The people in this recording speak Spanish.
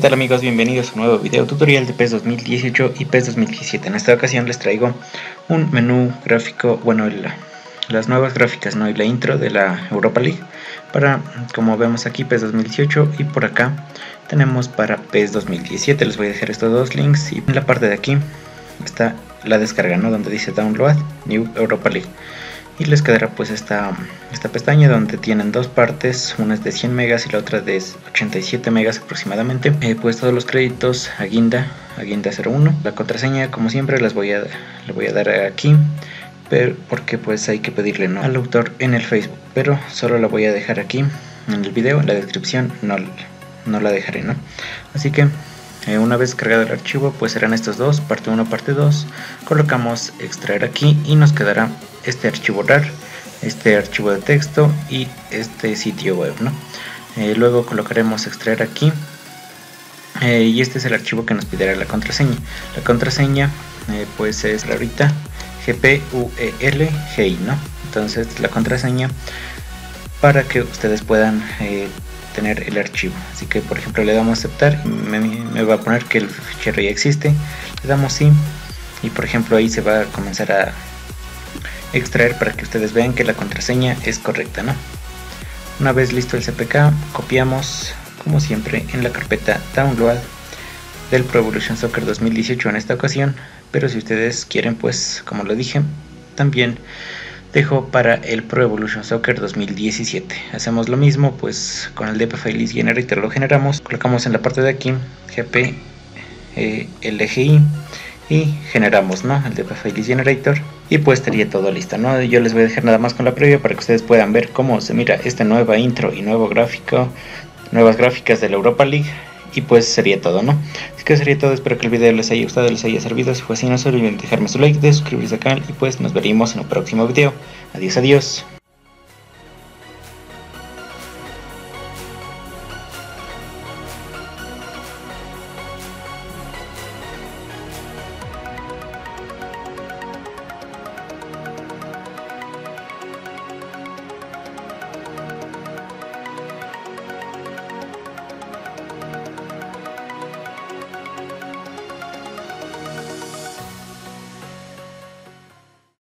¿Qué tal amigos? Bienvenidos a un nuevo video tutorial de PES 2018 y PES 2017. En esta ocasión les traigo un menú gráfico, bueno, las nuevas gráficas, ¿no? Y la intro de la Europa League para, como vemos aquí, PES 2018 y por acá tenemos para PES 2017. Les voy a dejar estos dos links y en la parte de aquí está la descarga, ¿no? Donde dice Download New Europa League. Y les quedará pues esta pestaña donde tienen dos partes, una es de 100 megas y la otra de 87 megas aproximadamente. Pues todos los créditos a guinda 01. La contraseña como siempre les voy a dar aquí, pero porque pues hay que pedirle, ¿no?, al autor en el Facebook. Pero solo la voy a dejar aquí en el video, en la descripción no la dejaré, ¿no? Así que una vez cargado el archivo pues serán estos dos, parte 1, parte 2. Colocamos extraer aquí y nos quedará este archivo RAR, este archivo de texto y este sitio web, ¿no? Luego colocaremos extraer aquí y este es el archivo que nos pedirá la contraseña. La contraseña pues es la ahorita GPUELGI, ¿no? Entonces la contraseña para que ustedes puedan tener el archivo. Así que por ejemplo le damos a aceptar, me va a poner que el fichero ya existe, le damos sí y por ejemplo ahí se va a comenzar a extraer para que ustedes vean que la contraseña es correcta, ¿no? Una vez listo el CPK, copiamos como siempre en la carpeta Download del Pro Evolution Soccer 2018 en esta ocasión, pero si ustedes quieren pues como lo dije también dejo para el Pro Evolution Soccer 2017. Hacemos lo mismo pues con el DPF Generator, lo generamos, colocamos en la parte de aquí GPLGI y generamos, ¿no?, el DPF Generator y pues estaría todo listo, ¿no? Yo les voy a dejar nada más con la previa para que ustedes puedan ver cómo se mira esta nueva intro y nuevo gráfico, nuevas gráficas de la Europa League. Y pues sería todo, ¿no? Así que sería todo, espero que el video les haya gustado, les haya servido. Si fue así, no se olviden dejarme su like, de suscribirse al canal y pues nos veremos en un próximo video. Adiós, adiós.